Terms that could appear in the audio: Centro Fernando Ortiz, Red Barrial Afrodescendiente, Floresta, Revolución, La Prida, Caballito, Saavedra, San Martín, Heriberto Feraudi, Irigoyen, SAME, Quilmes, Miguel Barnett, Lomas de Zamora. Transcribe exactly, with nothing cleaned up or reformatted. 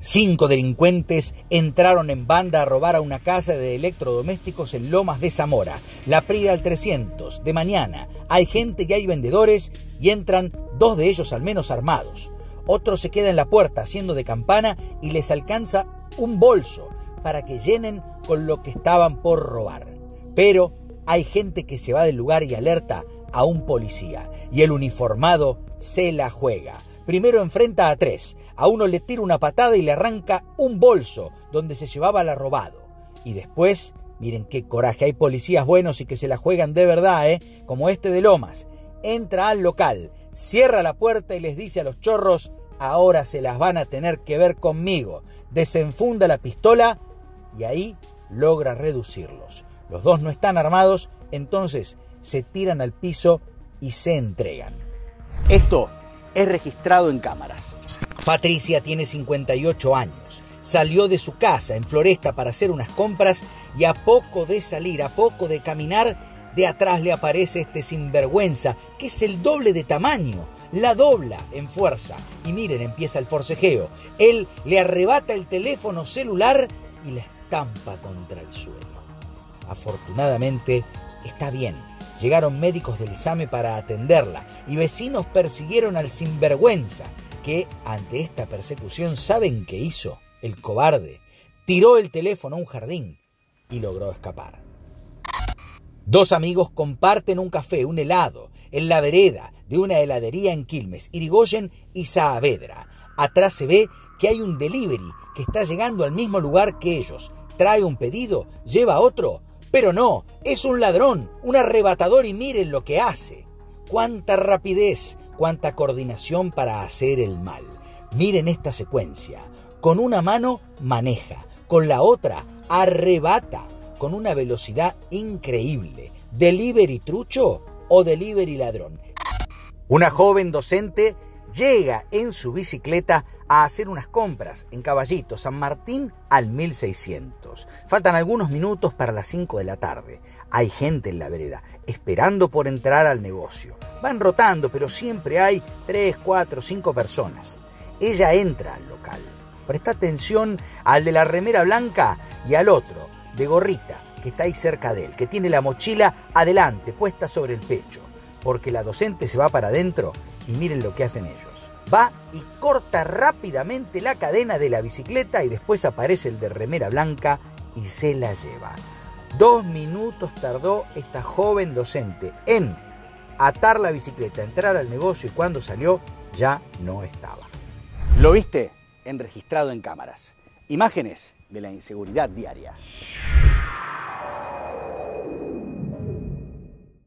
Cinco delincuentes entraron en banda a robar a una casa de electrodomésticos en Lomas de Zamora, La Prida al trescientos, de mañana. Hay gente y hay vendedores y entran dos de ellos al menos armados. Otro se queda en la puerta haciendo de campana y les alcanza un bolso para que llenen con lo que estaban por robar. Pero hay gente que se va del lugar y alerta a un policía, y el uniformado se la juega. Primero enfrenta a tres, a uno le tira una patada y le arranca un bolso donde se llevaba el robado. Y después, miren qué coraje, hay policías buenos y que se la juegan de verdad, ¿eh? Como este de Lomas. Entra al local, cierra la puerta y les dice a los chorros: ahora se las van a tener que ver conmigo. Desenfunda la pistola y ahí logra reducirlos. Los dos no están armados, entonces se tiran al piso y se entregan. Esto es registrado en cámaras. Patricia tiene cincuenta y ocho años. Salió de su casa en Floresta para hacer unas compras y a poco de salir, a poco de caminar, de atrás le aparece este sinvergüenza, que es el doble de tamaño. La dobla en fuerza y miren, empieza el forcejeo. Él le arrebata el teléfono celular y la estampa contra el suelo. Afortunadamente está bien. Llegaron médicos del SAME para atenderla y vecinos persiguieron al sinvergüenza, que ante esta persecución, ¿saben qué hizo? El cobarde tiró el teléfono a un jardín y logró escapar. Dos amigos comparten un café, un helado, en la vereda de una heladería en Quilmes, Irigoyen y Saavedra. Atrás se ve que hay un delivery que está llegando al mismo lugar que ellos. Trae un pedido, lleva otro, pero no, es un ladrón, un arrebatador, y miren lo que hace. Cuánta rapidez, cuánta coordinación para hacer el mal. Miren esta secuencia. Con una mano maneja, con la otra arrebata, con una velocidad increíble. ¿Delivery trucho o delivery ladrón? Una joven docente llega en su bicicleta a hacer unas compras en Caballito, San Martín al mil seiscientos. Faltan algunos minutos para las cinco de la tarde. Hay gente en la vereda esperando por entrar al negocio. Van rotando, pero siempre hay tres, cuatro, cinco personas. Ella entra al local. Presta atención al de la remera blanca y al otro, de gorrita, que está ahí cerca de él, que tiene la mochila adelante, puesta sobre el pecho, porque la docente se va para adentro y miren lo que hacen ellos. Va y corta rápidamente la cadena de la bicicleta y después aparece el de remera blanca y se la lleva. Dos minutos tardó esta joven docente en atar la bicicleta, entrar al negocio, y cuando salió ya no estaba. Lo viste en Registrado en Cámaras. Imágenes de la inseguridad diaria.